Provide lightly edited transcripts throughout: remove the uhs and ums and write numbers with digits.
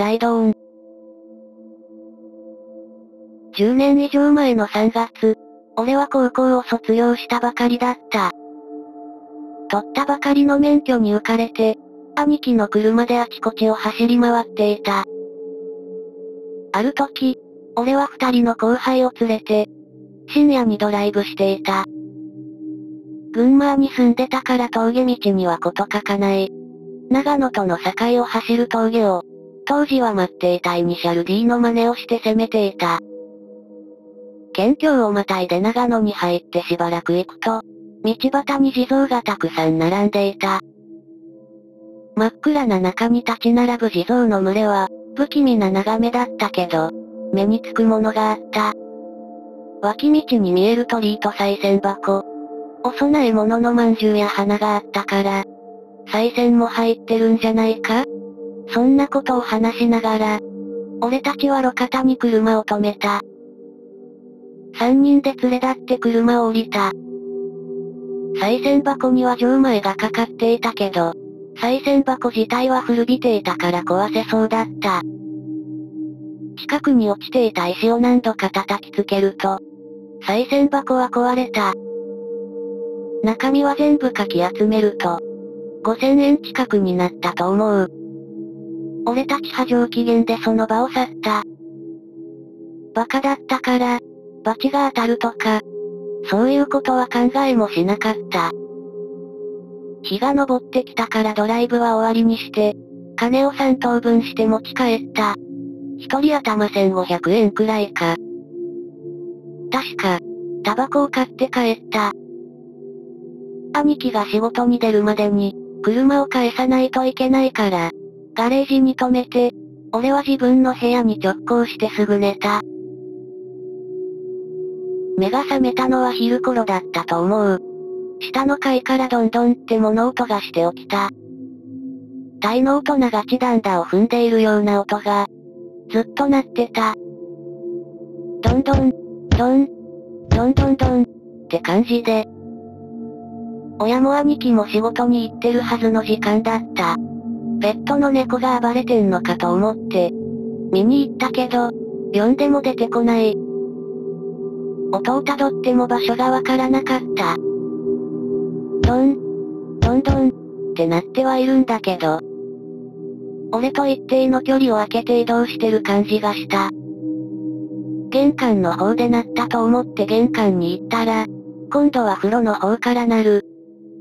ライドオン。10年以上前の3月、俺は高校を卒業したばかりだった。取ったばかりの免許に浮かれて、兄貴の車であちこちを走り回っていた。ある時、俺は二人の後輩を連れて、深夜にドライブしていた。群馬に住んでたから峠道にはこと書かない。長野との境を走る峠を、当時は待っていたイニシャル D の真似をして攻めていた。県境をまたいで長野に入ってしばらく行くと、道端に地蔵がたくさん並んでいた。真っ暗な中に立ち並ぶ地蔵の群れは、不気味な眺めだったけど、目につくものがあった。脇道に見える鳥居と賽銭箱。お供え物の饅頭や花があったから、賽銭も入ってるんじゃないか？そんなことを話しながら、俺たちは路肩に車を止めた。三人で連れ立って車を降りた。賽銭箱には錠前がかかっていたけど、賽銭箱自体は古びていたから壊せそうだった。近くに落ちていた石を何度か叩きつけると、賽銭箱は壊れた。中身は全部かき集めると、5000円近くになったと思う。俺たちは上機嫌でその場を去った。バカだったから、罰が当たるとか、そういうことは考えもしなかった。日が昇ってきたからドライブは終わりにして、金を3等分して持ち帰った。一人頭1500円くらいか。確か、タバコを買って帰った。兄貴が仕事に出るまでに、車を返さないといけないから、ガレージに止めて、俺は自分の部屋に直行してすぐ寝た。目が覚めたのは昼頃だったと思う。下の階からどんどんって物音がして起きた。大の大人が地団打を踏んでいるような音が、ずっと鳴ってた。どんどん、どん、どんどんどんって感じで、親も兄貴も仕事に行ってるはずの時間だった。ペットの猫が暴れてんのかと思って、見に行ったけど、呼んでも出てこない。音をたどっても場所がわからなかった。どん、どんどんってなってはいるんだけど、俺と一定の距離を空けて移動してる感じがした。玄関の方で鳴ったと思って玄関に行ったら、今度は風呂の方から鳴る。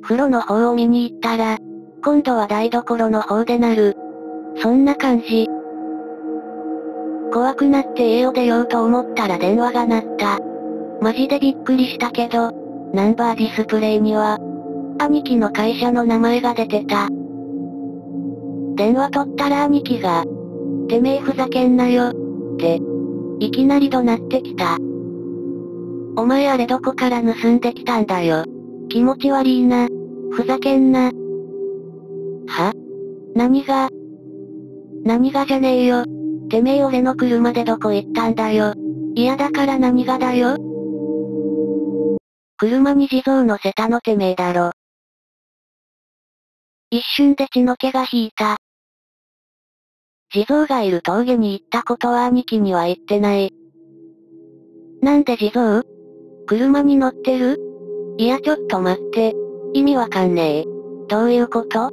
風呂の方を見に行ったら、今度は台所の方で鳴る。そんな感じ。怖くなって家を出ようと思ったら電話が鳴った。マジでびっくりしたけど、ナンバーディスプレイには、兄貴の会社の名前が出てた。電話取ったら兄貴が、てめえふざけんなよ、って、いきなり怒鳴ってきた。お前あれどこから盗んできたんだよ。気持ち悪いな。ふざけんな。は？何がじゃねえよ。てめえ俺の車でどこ行ったんだよ。嫌だから何がだよ。車に地蔵乗せたのてめえだろ。一瞬で血の気が引いた。地蔵がいる峠に行ったことは兄貴には言ってない。なんで地蔵？車に乗ってる？いやちょっと待って、意味わかんねえ。どういうこと？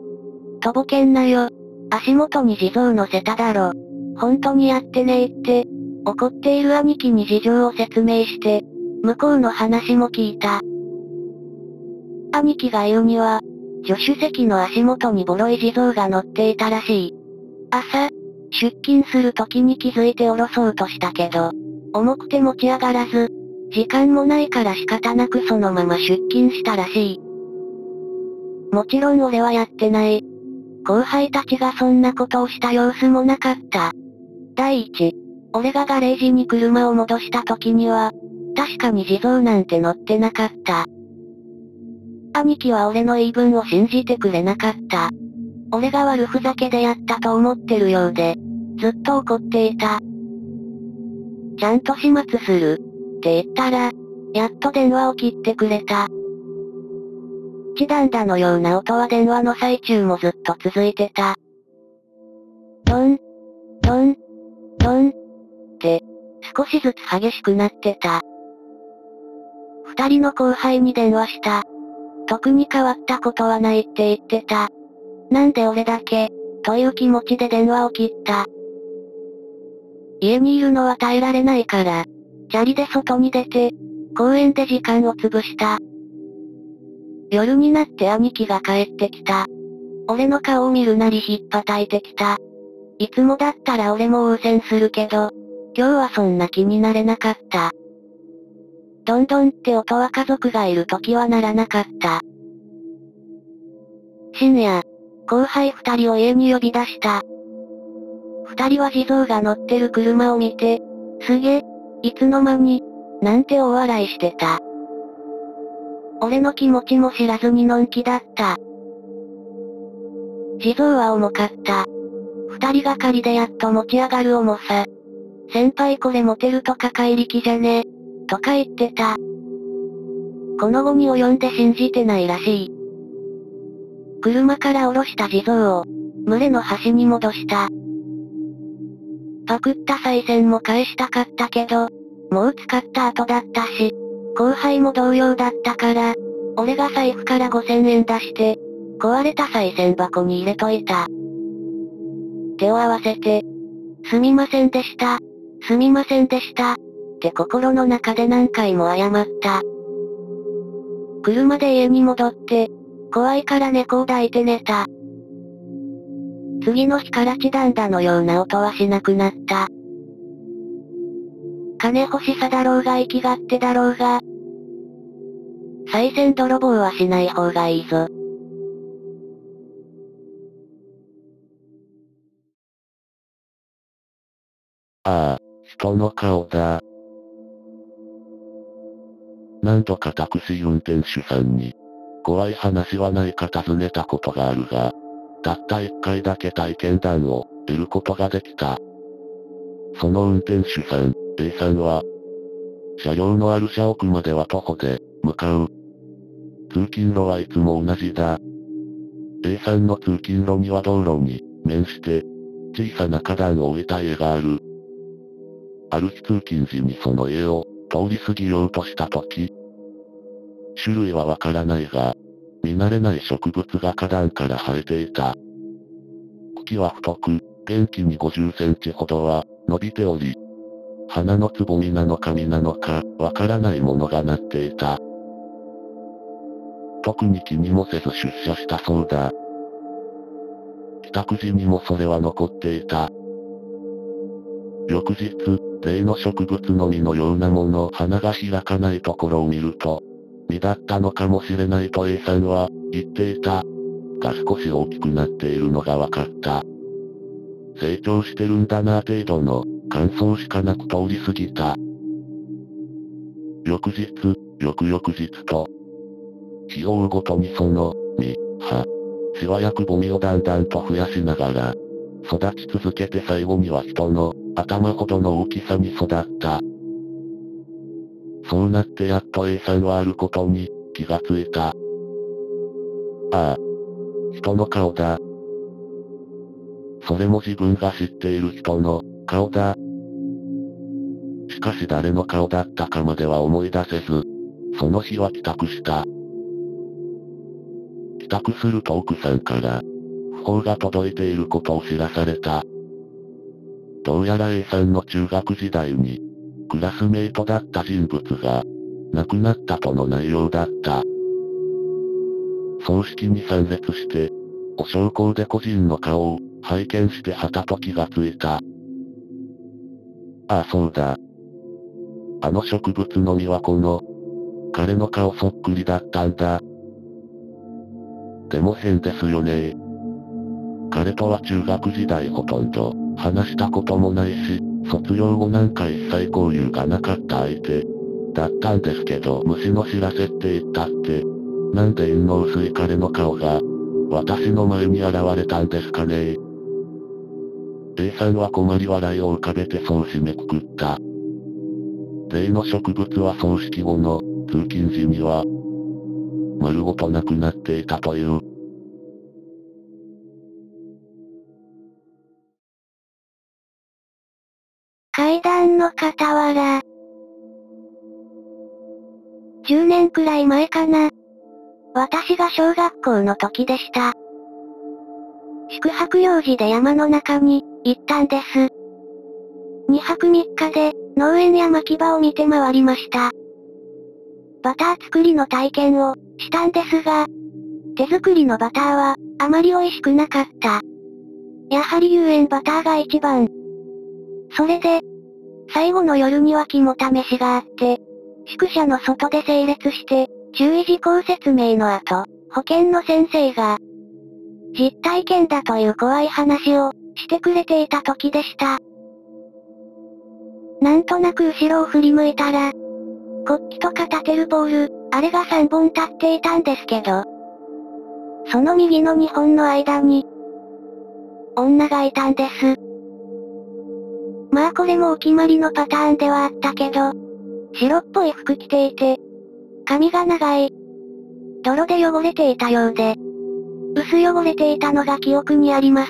とぼけんなよ。足元に地蔵乗せただろ。本当にやってねえって、怒っている兄貴に事情を説明して、向こうの話も聞いた。兄貴が言うには、助手席の足元にボロい地蔵が乗っていたらしい。朝、出勤する時に気づいて下ろそうとしたけど、重くて持ち上がらず、時間もないから仕方なくそのまま出勤したらしい。もちろん俺はやってない。後輩たちがそんなことをした様子もなかった。第一、俺がガレージに車を戻した時には、確かに地蔵なんて乗ってなかった。兄貴は俺の言い分を信じてくれなかった。俺が悪ふざけでやったと思ってるようで、ずっと怒っていた。ちゃんと始末するって言ったら、やっと電話を切ってくれた。地団打のような音は電話の最中もずっと続いてた。どん、トン、トンって、少しずつ激しくなってた。二人の後輩に電話した。特に変わったことはないって言ってた。なんで俺だけ、という気持ちで電話を切った。家にいるのは耐えられないから、チャリで外に出て、公園で時間を潰した。夜になって兄貴が帰ってきた。俺の顔を見るなりひっぱたいてきた。いつもだったら俺も応戦するけど、今日はそんな気になれなかった。どんどんって音は家族がいる時は鳴らなかった。深夜、後輩二人を家に呼び出した。二人は地蔵が乗ってる車を見て、すげえ、いつの間に、なんて大笑いしてた。俺の気持ちも知らずにのんきだった。地蔵は重かった。二人がかりでやっと持ち上がる重さ。先輩これモテるとか怪力じゃねえ、とか言ってた。この後に及んで信じてないらしい。車から降ろした地蔵を、群れの端に戻した。パクった賽銭も返したかったけど、もう使った後だったし、後輩も同様だったから、俺が財布から5000円出して、壊れた賽銭箱に入れといた。手を合わせて、すみませんでした、すみませんでした、って心の中で何回も謝った。車で家に戻って、怖いから猫を抱いて寝た。次の日からチダンダのような音はしなくなった。金欲しさだろうが生きがってだろうが、賽銭泥棒はしない方がいいぞ。ああ、人の顔だ。何度かタクシー運転手さんに、怖い話はないか尋ねたことがあるが、たった一回だけ体験談を得ることができた。その運転手さん、A さんは、車両のある社屋までは徒歩で向かう。通勤路はいつも同じだ。A さんの通勤路には道路に面して、小さな花壇を置いた家がある。ある日通勤時にその家を通り過ぎようとしたとき、種類はわからないが、見慣れない植物が花壇から生えていた。茎は太く、元気に50センチほどは伸びており、花のつぼみなのか実なのか、わからないものがなっていた。特に気にもせず出社したそうだ。帰宅時にもそれは残っていた。翌日、例の植物の実のようなもの、花が開かないところを見ると、実だったのかもしれないと A さんは言っていた。が少し大きくなっているのが分かった。成長してるんだな程度の感想しかなく通り過ぎた。翌日、翌々日と、日を追うごとにその、実、葉、しわやくぼみをだんだんと増やしながら、育ち続けて最後には人の頭ほどの大きさに育った。そうなってやっと A さんはあることに気がついた。ああ、人の顔だ。それも自分が知っている人の顔だ。しかし誰の顔だったかまでは思い出せず、その日は帰宅した。帰宅すると奥さんから、訃報が届いていることを知らされた。どうやら A さんの中学時代に、クラスメイトだった人物が、亡くなったとの内容だった。葬式に参列して、お焼香で個人の顔を拝見してはたと気がついた。ああそうだ。あの植物の実はこの、彼の顔そっくりだったんだ。でも変ですよね。彼とは中学時代ほとんど話したこともないし、卒業後なんか一切交流がなかった相手だったんですけど、虫の知らせって言ったって、なんで陰の薄い彼の顔が私の前に現れたんですかね。A さんは困り笑いを浮かべてそう締めくくった。例の植物は葬式後の通勤時には丸ごとなくなっていたという。階段の傍ら。10年くらい前かな。私が小学校の時でした。宿泊用事で山の中に行ったんです。2泊3日で農園や牧場を見て回りました。バター作りの体験をしたんですが、手作りのバターはあまり美味しくなかった。やはり有塩バターが一番。それで、最後の夜には肝試しがあって、宿舎の外で整列して、注意事項説明の後、保健の先生が、実体験だという怖い話をしてくれていた時でした。なんとなく後ろを振り向いたら、国旗とか立てるポール、あれが3本立っていたんですけど、その右の2本の間に、女がいたんです。まあこれもお決まりのパターンではあったけど、白っぽい服着ていて、髪が長い、泥で汚れていたようで、薄汚れていたのが記憶にあります。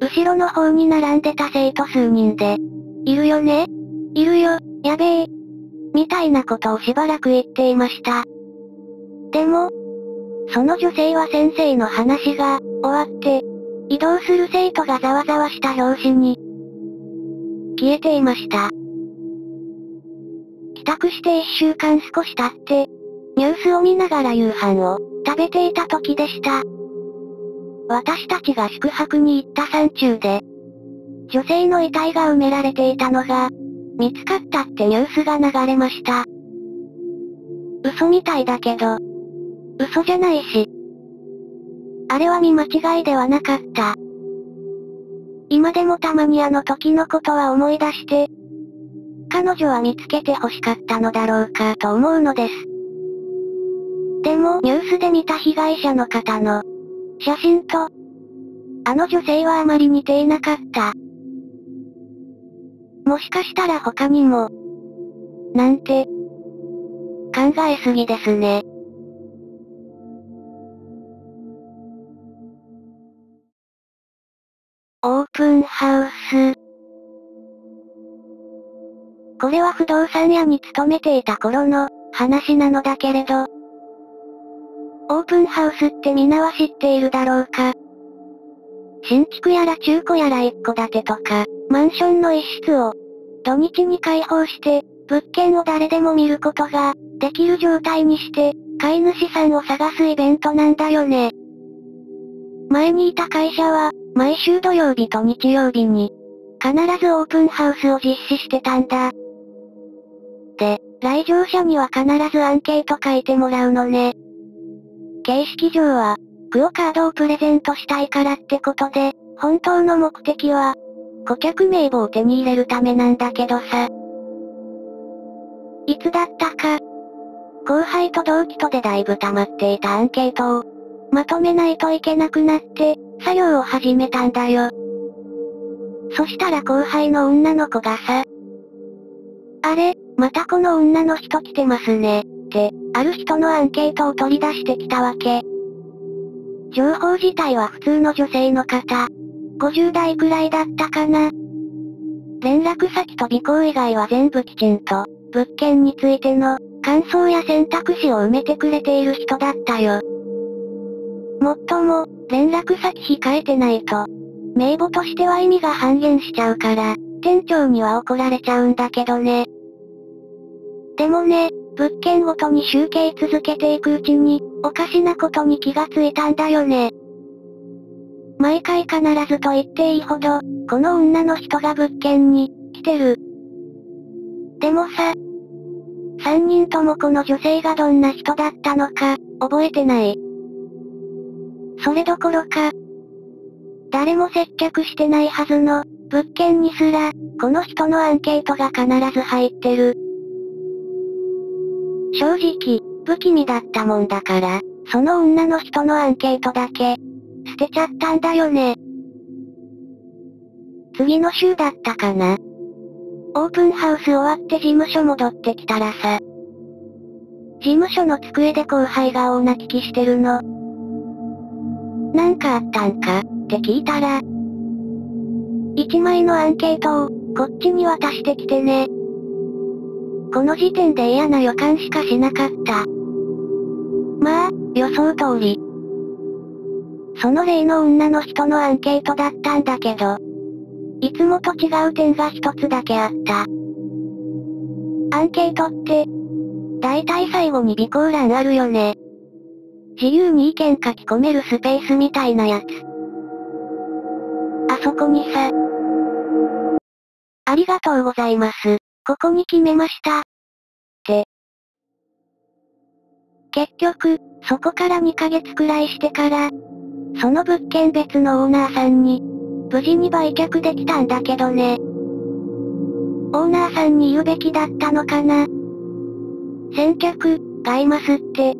後ろの方に並んでた生徒数人で、いるよね？いるよ、やべえ。みたいなことをしばらく言っていました。でも、その女性は先生の話が終わって、移動する生徒がざわざわした拍子に、消えていました。帰宅して1週間少し経って、ニュースを見ながら夕飯を食べていた時でした。私たちが宿泊に行った山中で、女性の遺体が埋められていたのが、見つかったってニュースが流れました。嘘みたいだけど、嘘じゃないし。あれは見間違いではなかった。今でもたまにあの時のことは思い出して、彼女は見つけて欲しかったのだろうかと思うのです。でもニュースで見た被害者の方の写真と、あの女性はあまり似ていなかった。もしかしたら他にも、なんて、考えすぎですね。オープンハウス。これは不動産屋に勤めていた頃の話なのだけれど、オープンハウスってみんなは知っているだろうか。新築やら中古やら一戸建てとか、マンションの一室を土日に開放して、物件を誰でも見ることができる状態にして、買い主さんを探すイベントなんだよね。前にいた会社は、毎週土曜日と日曜日に、必ずオープンハウスを実施してたんだ。で、来場者には必ずアンケート書いてもらうのね。形式上は、クオカードをプレゼントしたいからってことで、本当の目的は、顧客名簿を手に入れるためなんだけどさ。いつだったか、後輩と同期とでだいぶ溜まっていたアンケートを、まとめないといけなくなって、作業を始めたんだよ。そしたら後輩の女の子がさ、あれ、またこの女の人来てますね、って、ある人のアンケートを取り出してきたわけ。情報自体は普通の女性の方、50代くらいだったかな。連絡先と尾行以外は全部きちんと、物件についての感想や選択肢を埋めてくれている人だったよ。もっとも、連絡先控えてないと、名簿としては意味が半減しちゃうから、店長には怒られちゃうんだけどね。でもね、物件ごとに集計続けていくうちに、おかしなことに気がついたんだよね。毎回必ずと言っていいほど、この女の人が物件に来てる。でもさ、3人ともこの女性がどんな人だったのか、覚えてない。それどころか、誰も接客してないはずの物件にすら、この人のアンケートが必ず入ってる。正直、不気味だったもんだから、その女の人のアンケートだけ、捨てちゃったんだよね。次の週だったかな。オープンハウス終わって事務所戻ってきたらさ、事務所の机で後輩が大泣きしてるの。なんかあったんかって聞いたら、1枚のアンケートをこっちに渡してきてね。この時点で嫌な予感しかしなかった。まあ、予想通り。その例の女の人のアンケートだったんだけど、いつもと違う点が一つだけあった。アンケートって、だいたい最後に備考欄あるよね。自由に意見書き込めるスペースみたいなやつ。あそこにさ。ありがとうございます。ここに決めました。って。結局、そこから2ヶ月くらいしてから、その物件別のオーナーさんに、無事に売却できたんだけどね。オーナーさんに言うべきだったのかな。先客、買いますって、